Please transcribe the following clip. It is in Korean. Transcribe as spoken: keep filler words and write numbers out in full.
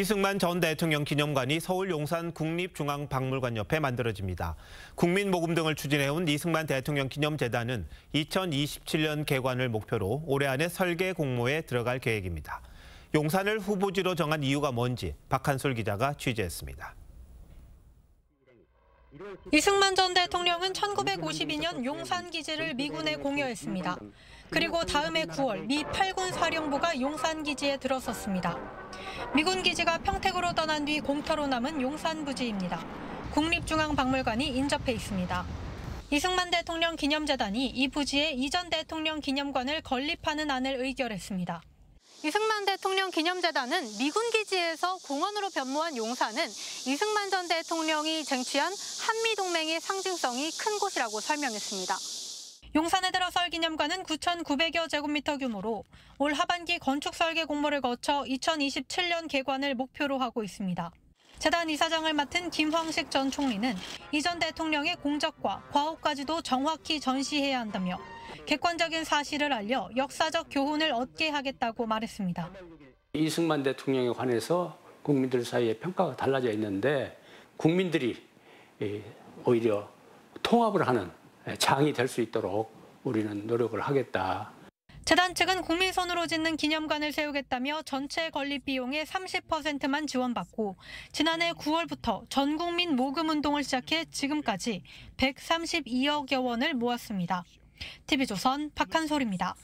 이승만 전 대통령 기념관이 서울 용산 국립중앙박물관 옆에 만들어집니다. 국민 모금 등을 추진해온 이승만 대통령 기념재단은 이천이십칠 년 개관을 목표로 올해 안에 설계 공모에 들어갈 계획입니다. 용산을 후보지로 정한 이유가 뭔지 박한솔 기자가 취재했습니다. 이승만 전 대통령은 천구백오십이 년 용산 기지를 미군에 공여했습니다. 그리고 다음해 구월 미 팔 군 사령부가 용산 기지에 들어섰습니다. 미군 기지가 평택으로 떠난 뒤 공터로 남은 용산 부지입니다. 국립중앙박물관이 인접해 있습니다. 이승만 대통령 기념재단이 이 부지에 이전 대통령 기념관을 건립하는 안을 의결했습니다. 이승만 대통령 기념재단은 미군 기지에서 공원으로 변모한 용산은 이승만 전 대통령이 쟁취한 한미동맹의 상징성이 큰 곳이라고 설명했습니다. 용산에 들어설 기념관은 구천구백여 제곱미터 규모로 올 하반기 건축 설계 공모를 거쳐 이천이십칠 년 개관을 목표로 하고 있습니다. 재단 이사장을 맡은 김황식 전 총리는 이전 대통령의 공적과 과오까지도 정확히 전시해야 한다며 객관적인 사실을 알려 역사적 교훈을 얻게 하겠다고 말했습니다. 이승만 대통령에 관해서 국민들 사이에 평가가 달라져 있는데 국민들이 오히려 통합을 하는 장이 될 수 있도록 우리는 노력을 하겠다. 재단 측은 국민 손으로 짓는 기념관을 세우겠다며 전체 건립 비용의 삼십 퍼센트만 지원받고 지난해 구월부터 전 국민 모금 운동을 시작해 지금까지 백삼십이억여 원을 모았습니다. 티비조선 박한솔입니다.